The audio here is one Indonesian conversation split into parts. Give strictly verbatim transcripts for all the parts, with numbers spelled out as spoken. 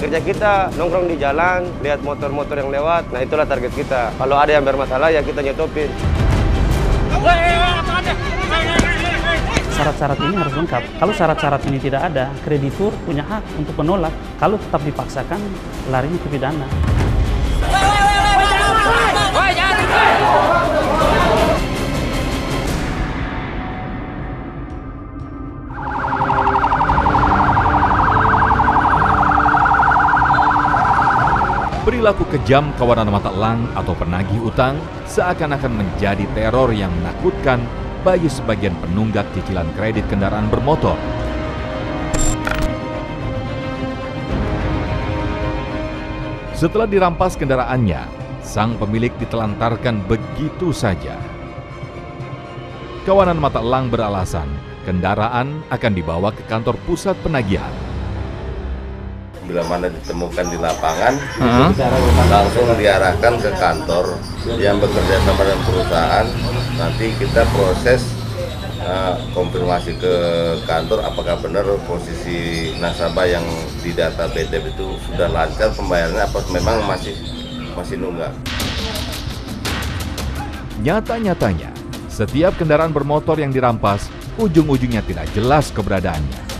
kerja kita, nongkrong di jalan, lihat motor-motor yang lewat, nah itulah target kita. Kalau ada yang bermasalah ya kita nyetopin. Syarat-syarat ini harus lengkap. Kalau syarat-syarat ini tidak ada, kreditur punya hak untuk menolak. Kalau tetap dipaksakan, larinya ke pidana. Perilaku kejam kawanan mata elang atau penagih utang seakan-akan menjadi teror yang menakutkan bagi sebagian penunggak cicilan kredit kendaraan bermotor. Setelah dirampas kendaraannya, sang pemilik ditelantarkan begitu saja. Kawanan mata elang beralasan kendaraan akan dibawa ke kantor pusat penagihan. Bila mana ditemukan di lapangan, hmm. langsung diarahkan ke kantor yang bekerja sama dengan perusahaan. Nanti kita proses uh, konfirmasi ke kantor apakah benar posisi nasabah yang di data B T P itu sudah lancar pembayarannya apa memang masih masih nunggak. Nyata-nyatanya, setiap kendaraan bermotor yang dirampas, ujung-ujungnya tidak jelas keberadaannya.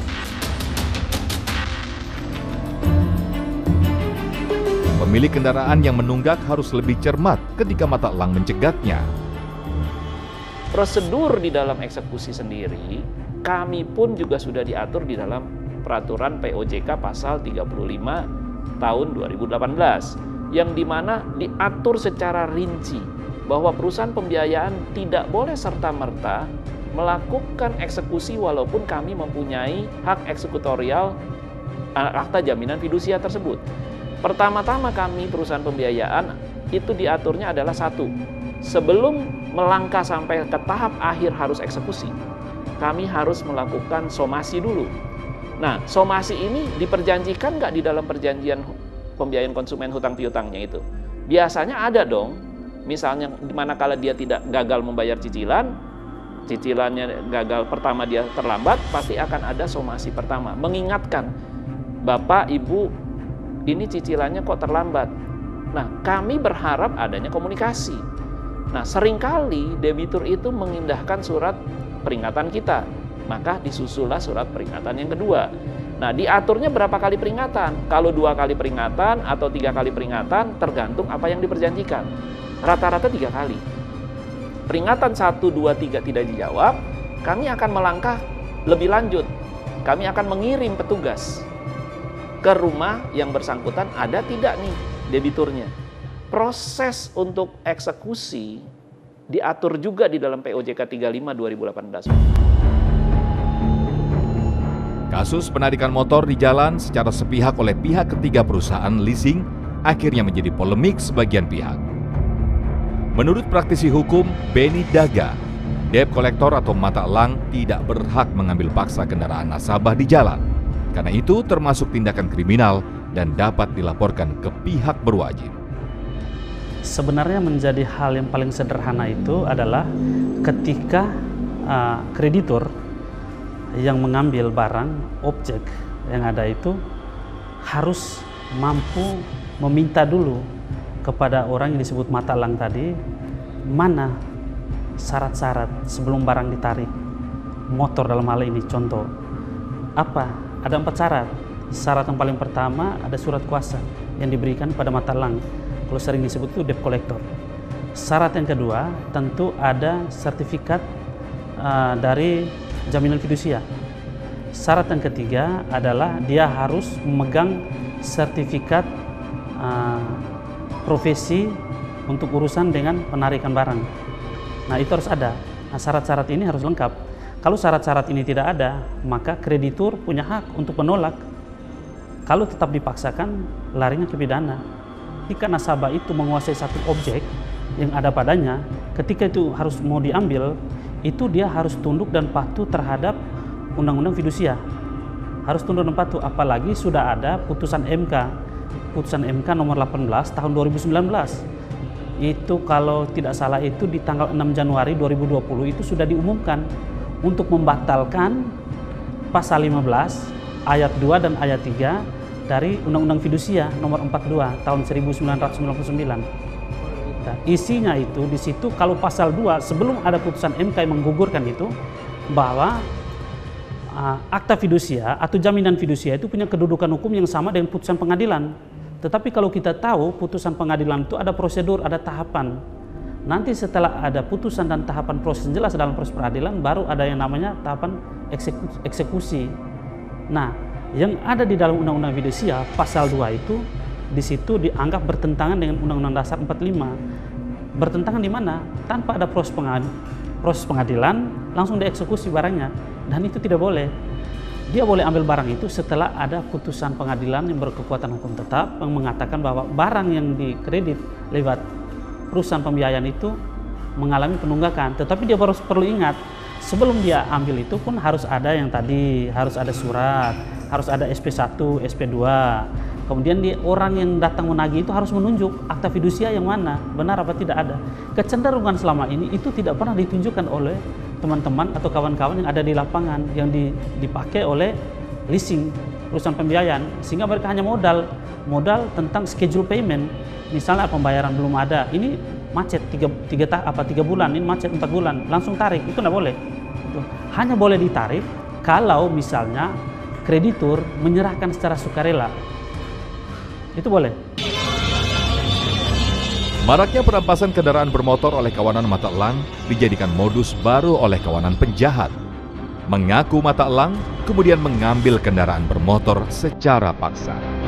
Pemilik kendaraan yang menunggak harus lebih cermat ketika mata elang mencegatnya. Prosedur di dalam eksekusi sendiri, kami pun juga sudah diatur di dalam peraturan P O J K pasal tiga puluh lima tahun dua ribu delapan belas, yang dimana diatur secara rinci bahwa perusahaan pembiayaan tidak boleh serta-merta melakukan eksekusi walaupun kami mempunyai hak eksekutorial akta jaminan fidusia tersebut. Pertama-tama kami perusahaan pembiayaan itu diaturnya adalah satu, sebelum melangkah sampai ke tahap akhir harus eksekusi, kami harus melakukan somasi dulu. Nah, somasi ini diperjanjikan nggak di dalam perjanjian pembiayaan konsumen hutang piutangnya itu? Biasanya ada dong, misalnya manakala dia tidak gagal membayar cicilan, cicilannya gagal pertama dia terlambat, pasti akan ada somasi pertama, mengingatkan Bapak, Ibu, ini cicilannya kok terlambat. Nah, kami berharap adanya komunikasi. Nah, seringkali debitur itu mengindahkan surat peringatan kita. Maka disusullah surat peringatan yang kedua. Nah, diaturnya berapa kali peringatan? Kalau dua kali peringatan atau tiga kali peringatan, tergantung apa yang diperjanjikan. Rata-rata tiga kali. Peringatan satu, dua, tiga tidak dijawab, kami akan melangkah lebih lanjut. Kami akan mengirim petugas ke rumah yang bersangkutan, ada tidak nih debiturnya. Proses untuk eksekusi diatur juga di dalam P O J K tiga puluh lima dua ribu delapan belas. Kasus penarikan motor di jalan secara sepihak oleh pihak ketiga perusahaan leasing akhirnya menjadi polemik sebagian pihak. Menurut praktisi hukum Benny Daga, debt collector atau mata elang tidak berhak mengambil paksa kendaraan nasabah di jalan. Karena itu termasuk tindakan kriminal dan dapat dilaporkan ke pihak berwajib. Sebenarnya menjadi hal yang paling sederhana itu adalah ketika uh, kreditur yang mengambil barang, objek yang ada itu harus mampu meminta dulu kepada orang yang disebut mata elang tadi, mana syarat-syarat sebelum barang ditarik. Motor dalam hal ini contoh apa? Ada empat syarat. Syarat yang paling pertama ada surat kuasa yang diberikan pada mata elang. Kalau sering disebut itu debt collector. Syarat yang kedua tentu ada sertifikat uh, dari jaminan fidusia. Syarat yang ketiga adalah dia harus memegang sertifikat uh, profesi untuk urusan dengan penarikan barang. Nah itu harus ada. Nah, syarat-syarat ini harus lengkap. Kalau syarat-syarat ini tidak ada, maka kreditur punya hak untuk menolak. Kalau tetap dipaksakan, larinya ke pidana. Ketika nasabah itu menguasai satu objek yang ada padanya, ketika itu harus mau diambil, itu dia harus tunduk dan patuh terhadap undang-undang fidusia. Harus tunduk dan patuh, apalagi sudah ada putusan M K. Putusan M K nomor delapan belas tahun dua ribu sembilan belas. Itu kalau tidak salah itu di tanggal enam Januari dua ribu dua puluh itu sudah diumumkan untuk membatalkan pasal lima belas ayat dua dan ayat tiga dari Undang-Undang Fidusia nomor empat puluh dua tahun seribu sembilan ratus sembilan puluh sembilan. Nah, isinya itu di situ kalau pasal dua sebelum ada putusan M K yang menggugurkan itu bahwa uh, akta fidusia atau jaminan fidusia itu punya kedudukan hukum yang sama dengan putusan pengadilan. Tetapi kalau kita tahu putusan pengadilan itu ada prosedur, ada tahapan. Nanti setelah ada putusan dan tahapan proses jelas dalam proses peradilan baru ada yang namanya tahapan eksekusi. eksekusi. Nah, yang ada di dalam Undang-Undang Fidusia pasal dua itu di situ dianggap bertentangan dengan Undang-Undang Dasar empat puluh lima. Bertentangan di mana? Tanpa ada proses pengadilan, proses pengadilan langsung dieksekusi barangnya, dan itu tidak boleh. Dia boleh ambil barang itu setelah ada putusan pengadilan yang berkekuatan hukum tetap yang mengatakan bahwa barang yang dikredit lewat perusahaan pembiayaan itu mengalami penunggakan. Tetapi dia harus perlu ingat, sebelum dia ambil itu pun harus ada yang tadi, harus ada surat, harus ada S P satu, S P dua. Kemudian di orang yang datang menagih itu harus menunjuk akta fidusia yang mana, benar apa tidak ada. Kecenderungan selama ini itu tidak pernah ditunjukkan oleh teman-teman atau kawan-kawan yang ada di lapangan, yang dipakai oleh leasing, perusahaan pembiayaan, sehingga mereka hanya modal, modal tentang schedule payment. Misalnya pembayaran belum ada, ini macet tiga, tiga, apa, tiga bulan, ini macet empat bulan, langsung tarik, itu tidak boleh. Hanya boleh ditarik kalau misalnya kreditur menyerahkan secara sukarela. Itu boleh. Maraknya perampasan kendaraan bermotor oleh kawanan Mata Elang dijadikan modus baru oleh kawanan penjahat. Mengaku Mata Elang, kemudian mengambil kendaraan bermotor secara paksa.